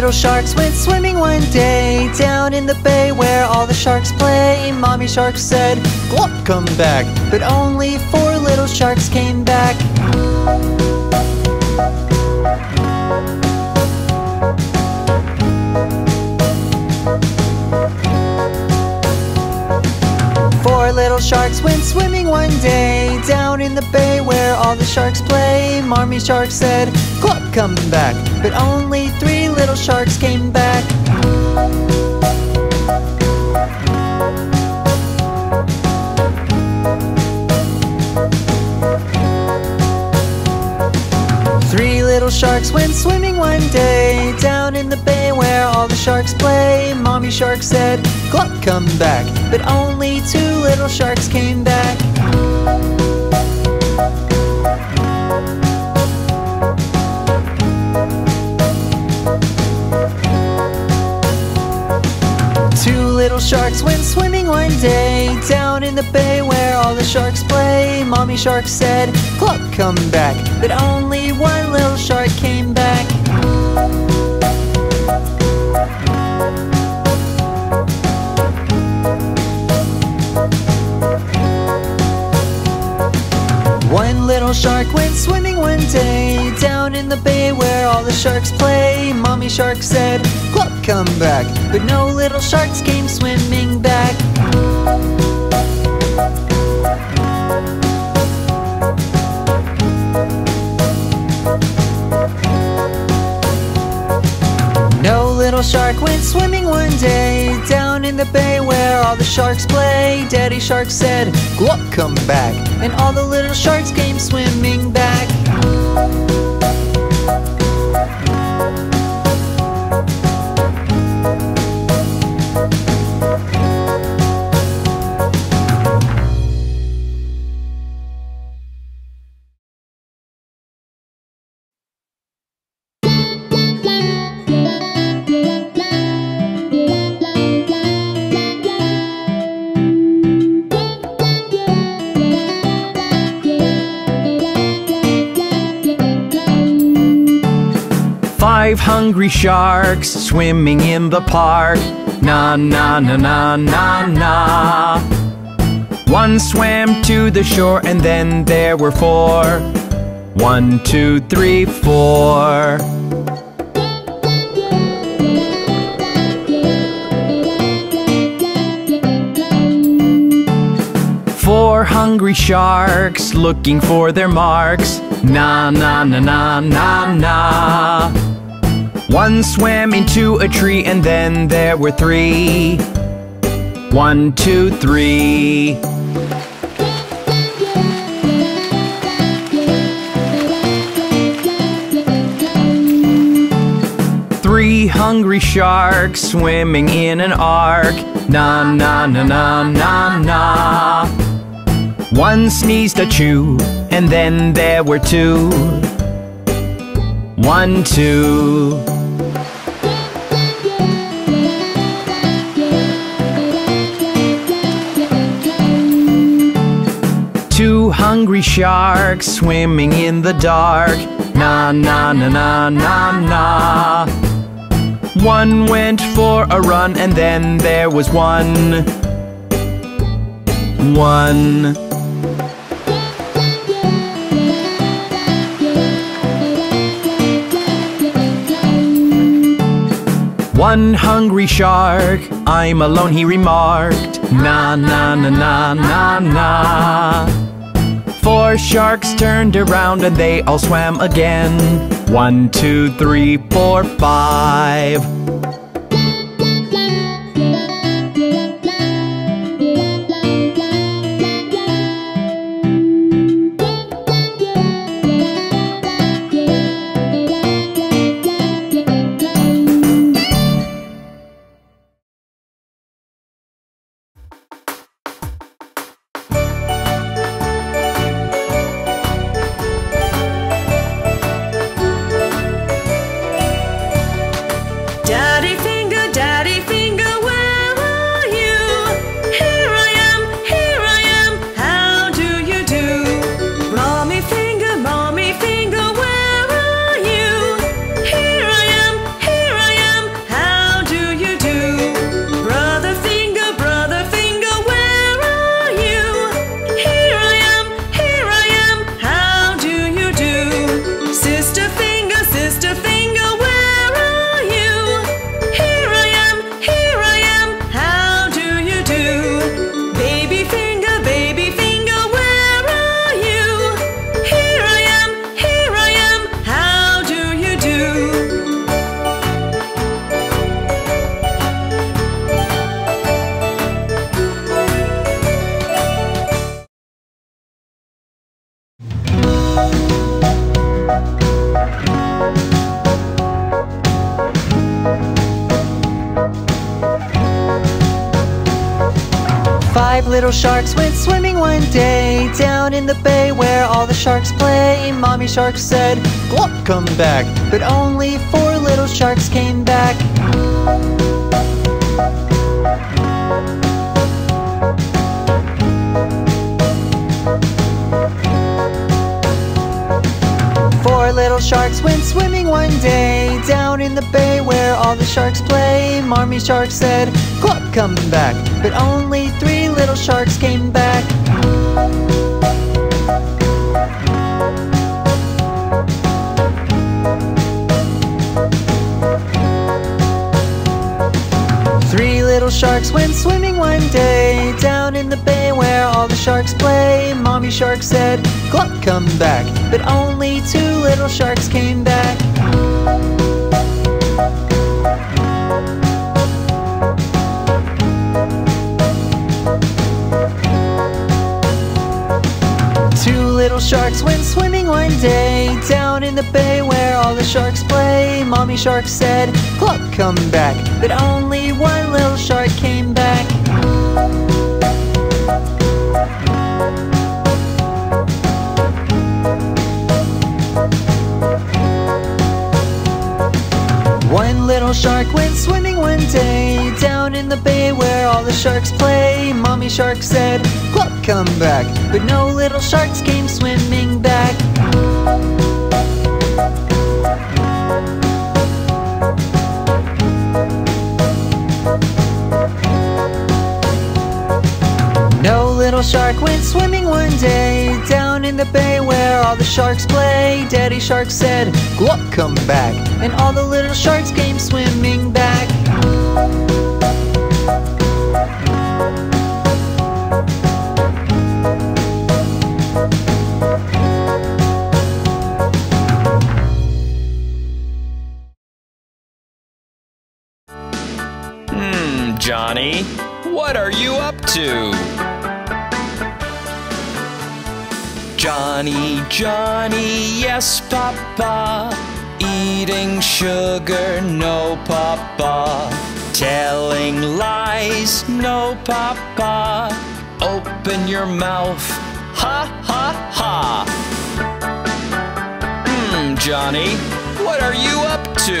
little sharks went swimming one day down in the bay where all the sharks play. Mommy shark said, "Glop, come back!" But only four little sharks came back. Four little sharks went swimming one day down in the bay where all the sharks play. Mommy shark said, "Glop, come back!" But only three little sharks came back. Three little sharks went swimming one day down in the bay where all the sharks play. Mommy shark said, "Glop, come back!" But only two little sharks came back. Two little sharks went swimming one day down in the bay where all the sharks play. Mommy shark said, "Glop, come back!" But only one little shark came back. One little shark went swimming one day down in the bay where all the sharks play. Mommy shark said, "Glop, come back!" But no little sharks came swimming back. No little shark went swimming one day down in the bay where all the sharks play. Daddy shark said, "Glop, come back!" And all the little sharks came swimming back. Five hungry sharks swimming in the park. Na na na na na na. One swam to the shore and then there were four. 1, 2, 3, 4. Four hungry sharks looking for their marks. Na na na na na na. One swam into a tree and then there were three. 1, 2, 3. Three hungry sharks swimming in an ark. Na na na na na na. One sneezed a chew and then there were two. 1, 2. Two hungry sharks swimming in the dark. Na na na na na na. One went for a run and then there was one. 1. One hungry shark, "I'm alone," he remarked. Na na na na na na. Four sharks turned around and they all swam again. 1, 2, 3, 4, 5. Dad. Five little sharks went swimming one day down in the bay where all the sharks play. Mommy shark said, "Glop, come back!" But only four little sharks came back. Four little sharks went swimming one day down in the bay where all the sharks play. Mommy shark said, "Glop, come back!" But only three little sharks came back. Three little sharks went swimming one day down in the bay where all the sharks play. Mommy shark said, "Glop, come back!" But only two little sharks came back. Two little sharks went swimming one day down in the bay where all the sharks play. Mommy shark said, "Glop, come back!" But only one little shark came back. One little shark went swimming one day down in the bay where all the sharks play. Mommy shark said, "Glop, come back!" But no little sharks came swimming back. No little shark went swimming one day down in the bay where all the sharks play. Daddy shark said, "Glop, come back!" And all the little sharks came swimming back. Johnny, what are you up to? Johnny, Johnny, yes, Papa. Eating sugar, no, Papa. Telling lies, no, Papa. Open your mouth, ha, ha, ha. Johnny, what are you up to?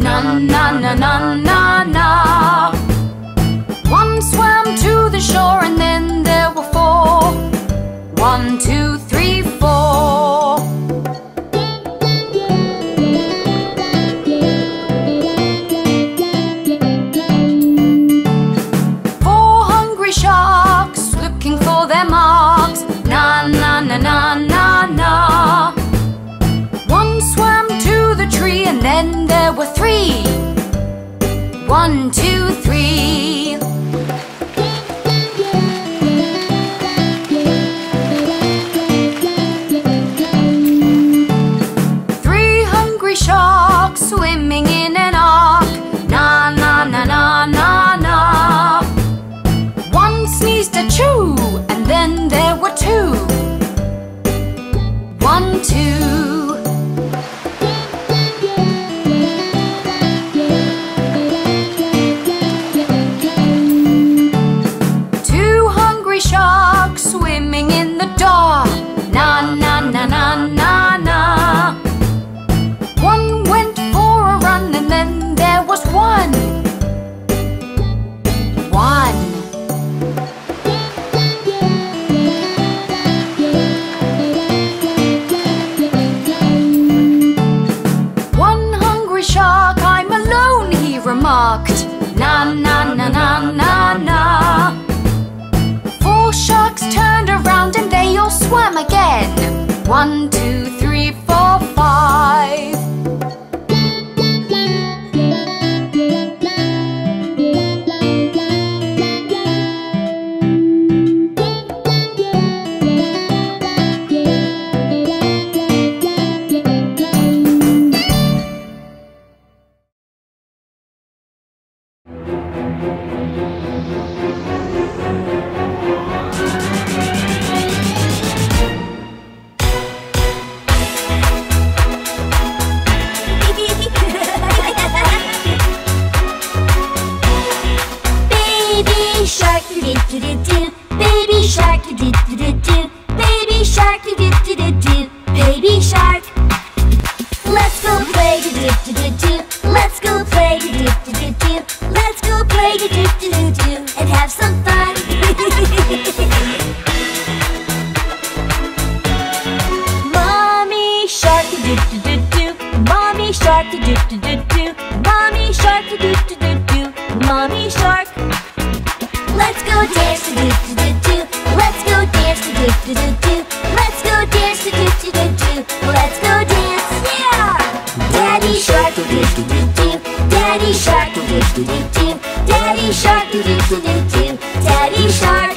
Na na na na na. One swam to the shore and then there were four. 1, 2, 3, 4. Four hungry sharks looking for their marks. Na na na na na na. One swam to the tree and then there were three. 1, 2, 3. Three hungry sharks swimming in an ark. Na na na na na na. One sneezed a chew, and then there were two. 1, 2. Again, 1, 2, 3, 4, 5. shark do do do do, mommy shark do do do do, mommy shark. Let's go dance do do do do, let's go dance do do do do, let's go dance do do do do, let's go dance. Yeah! Daddy shark do do do do, daddy shark do do do do, daddy shark do do do do, daddy shark.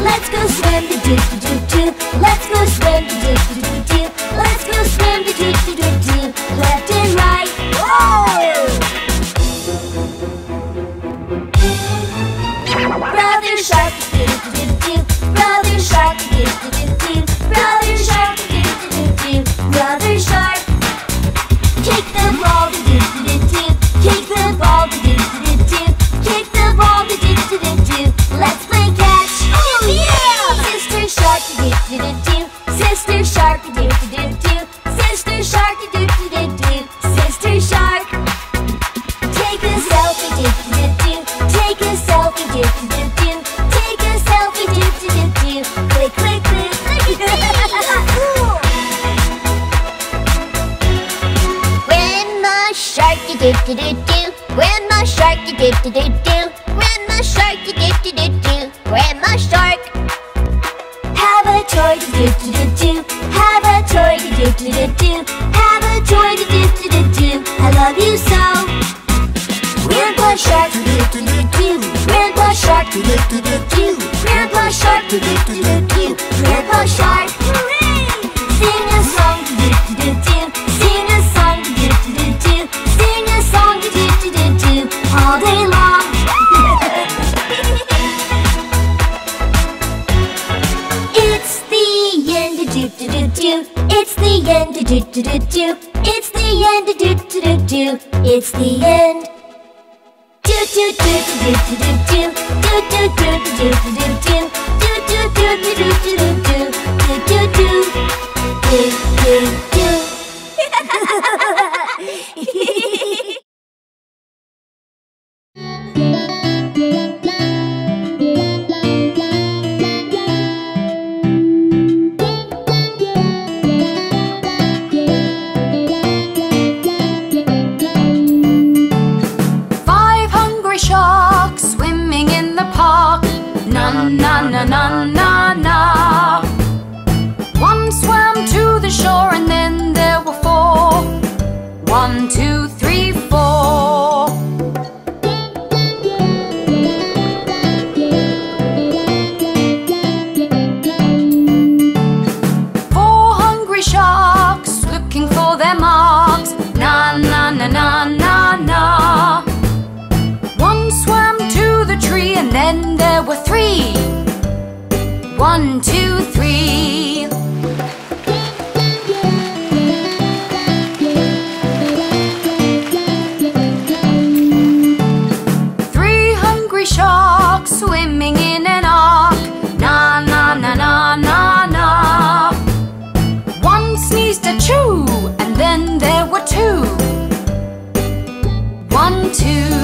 Let's go swim do do do do, let's go swim do do do do, let's go swim do do do do, left and right. Whoa! Brother shark do do do, brother shark do do do, brother shark do do do, brother shark. Kick the ball do do do do, kick the ball do do do do, kick the ball do do do do. Let's play catch. Oh yeah! Sister shark do do do, sister shark do do do, sister shark do do do, sister shark. Take a selfie do do do, take a selfie do do do, take a selfie do do do. Click click click click click. Grandma shark, do do do do. Grandma shark, do do do do. Grandma shark, do do do do. Grandma shark. Have a toy, do do do do. Have a toy, do do do do. Have a toy, do do do do. I love you so. Grandpa shark, do do do do. Grandpa shark, do do do do. Grandpa shark, do do do do. Grandpa shark. Hooray! Sing a song, do do do do. Sing a song, do do do do. Song do do do do all day long. It's the end do do do do. It's the end do do do do. It's the end do do do do. It's the end. Do do do do do do do. Do do do do do do do. Do do do do do do do. Do do do do do. One swam to the shore and then there were four. 1, 2, 3, 4. Four hungry sharks looking for their marks. Na na na na na na. One swam to the tree and then there were three. 1, 2, 3. Three hungry sharks swimming in an ark. Na na na na na na. One sneezed achoo, and then there were two. 1, 2.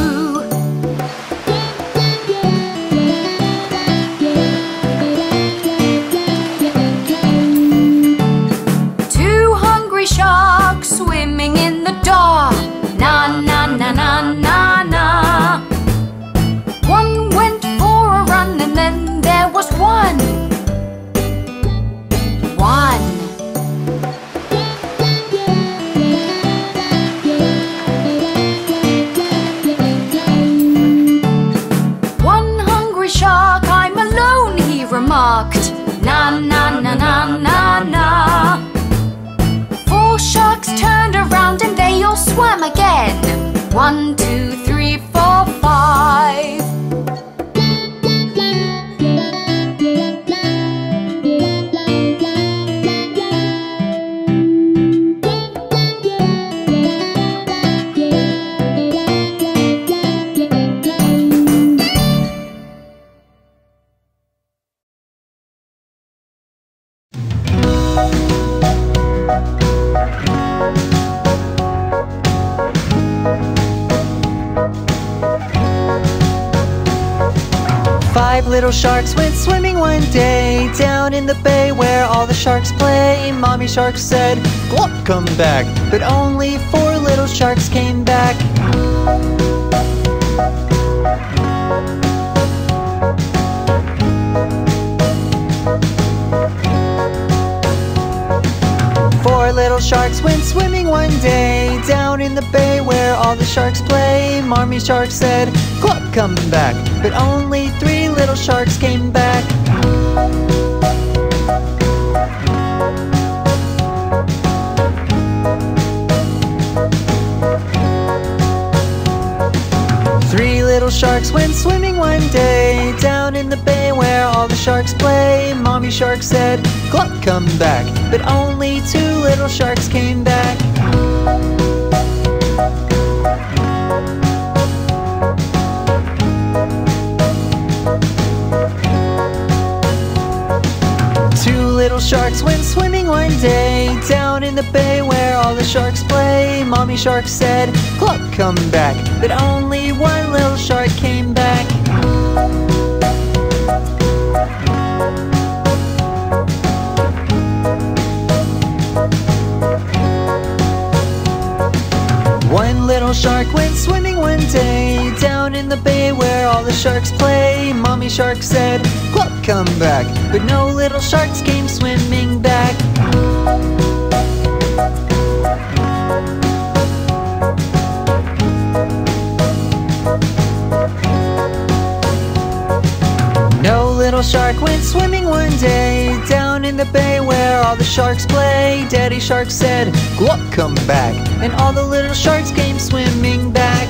Na na na na na na. Four sharks turned around and they all swam again. 1, 2, 3, 4, 5. 5 little sharks went swimming one day down in the bay where all the sharks play. Mommy shark said, "Glop, come back." But only 4 little sharks came back. Little sharks went swimming one day down in the bay where all the sharks play. Mommy shark said, "Glop, come back." But only 3 little sharks came back. Little sharks went swimming one day down in the bay where all the sharks play. Mommy shark said, "Glop, come back." But only 2 little sharks came back. Little sharks went swimming one day down in the bay where all the sharks play. Mommy shark said, "Glop, come back." But only 1 little shark came back. One little shark went swimming one day down in the bay where all the sharks play. Mommy shark said, "Glop, come back." But no little sharks came swimming back. No little shark went swimming one day down in the bay where all the sharks play. Daddy shark said, "Glop, come back." And all the little sharks came swimming back.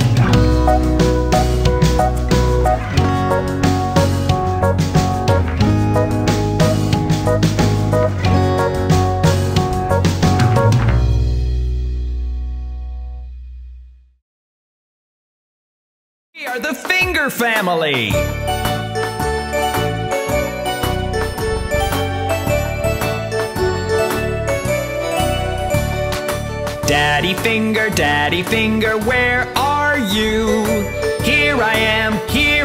We are the Finger Family. Daddy finger, where are you? Here I am,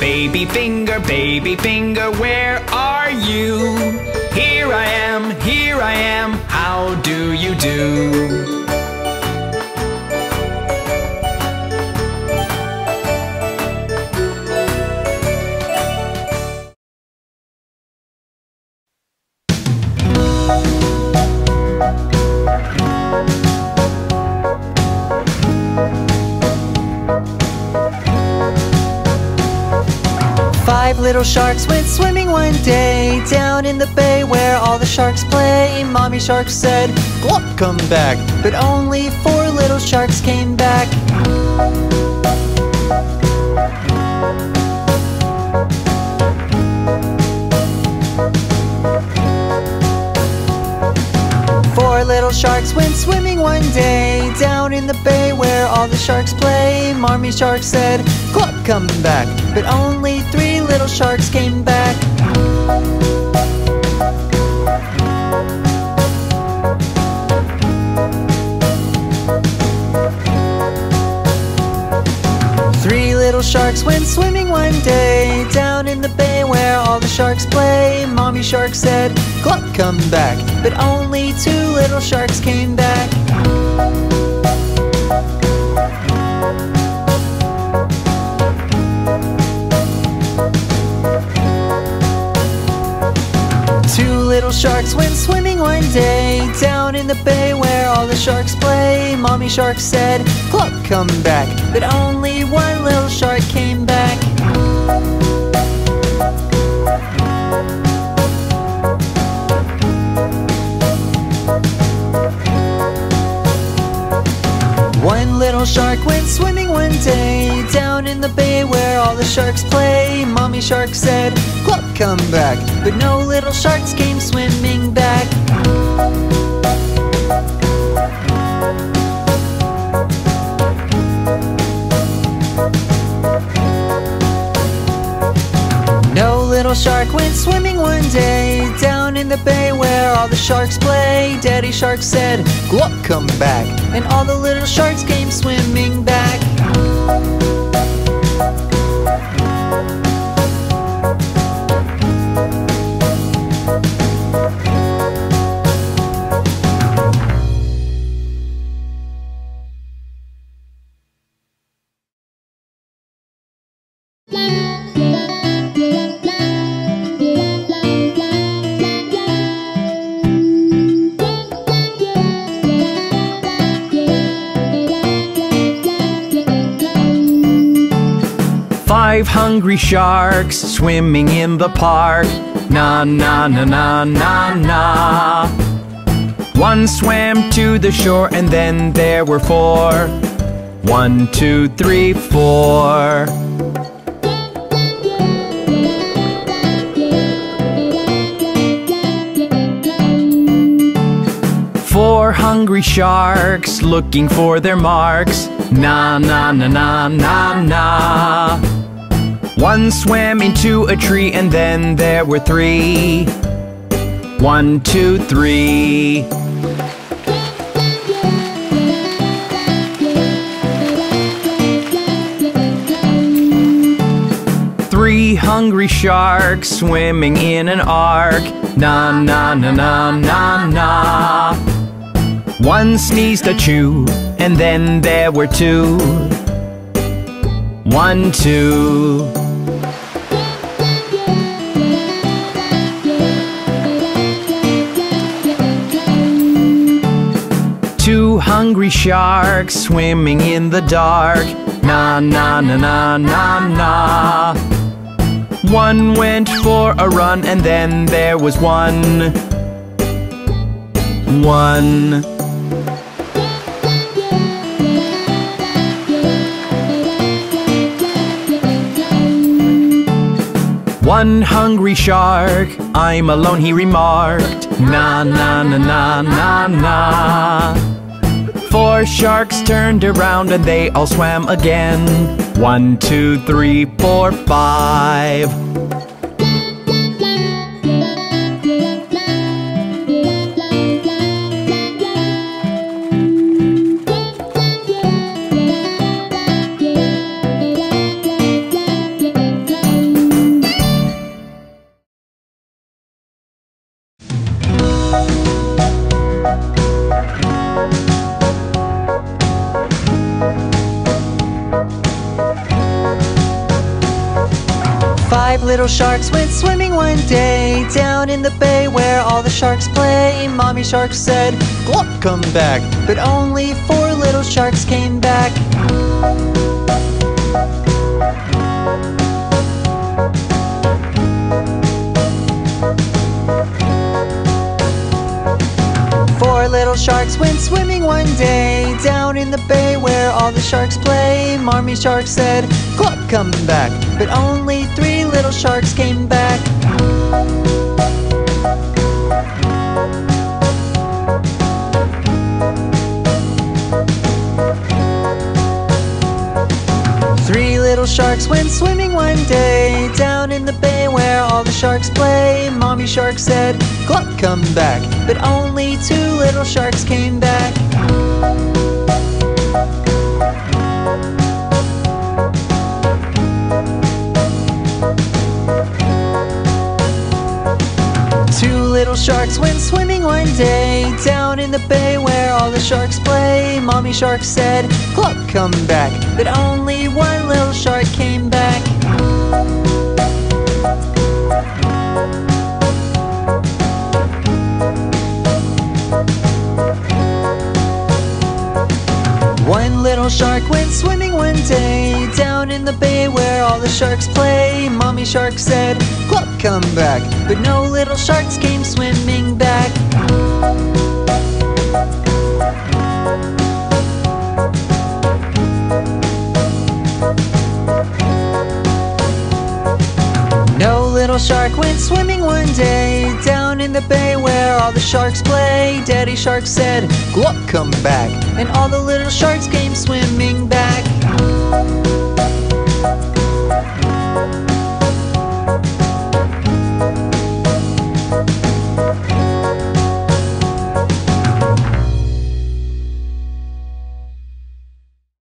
Baby finger, where are you? Here I am, how do you do? Little sharks went swimming one day down in the bay where all the sharks play. Mommy shark said, "Glop, come back." But only 4 little sharks came back. Little sharks went swimming one day down in the bay where all the sharks play. Mommy shark said, "Glop, come back." But only 3 little sharks came back. Little sharks went swimming one day down in the bay where all the sharks play. Mommy shark said, "Glop, come back." But only 2 little sharks came back. Little sharks went swimming one day down in the bay where all the sharks play. Mommy shark said, "Glop, come back." But only 1 little shark came back. One little shark went swimming one day down down in the bay where all the sharks play. Mommy shark said, "Cluck, come back," but no little sharks came swimming back. No little shark went swimming one day down in the bay where all the sharks play. Daddy shark said, "Cluck, come back," and all the little sharks came swimming back. Five hungry sharks swimming in the park. Na na na na na na. One swam to the shore and then there were four. 1, 2, 3, 4. Four hungry sharks looking for their marks. Na na na na na na. One swam into a tree and then there were three. 1, 2, 3. Three hungry sharks swimming in an ark. Na na na na na na. One sneezed achoo and then there were two. 1, 2. Two hungry sharks swimming in the dark. Na na na na na na. One went for a run and then there was one. 1. One hungry shark, "I'm alone," he remarked. Na na na na na na. Four sharks turned around and they all swam again. 1, 2, 3, 4, 5. Five little sharks went swimming one day down in the bay where all the sharks play. Mommy shark said, "Cluck, come back," but only 4 little sharks came back. Four little sharks went swimming one day down in the bay where all the sharks play. Mommy shark said, "Cluck, come back," but only 3 little sharks came back. Three little sharks went swimming one day down in the bay where all the sharks play. Mommy shark said, "Cluck, come back," but only 2 little sharks came back. Little sharks went swimming one day down in the bay where all the sharks play. Mommy shark said, "Cluck, come back," but only 1 little shark came back. One little shark went swimming one day down in the bay where all the sharks play. Mommy shark said, "Cluck, come back," but no little sharks came swimming back. shark went swimming one day down in the bay where all the sharks play. Daddy shark said, "Gluck, come back," and all the little sharks came swimming back.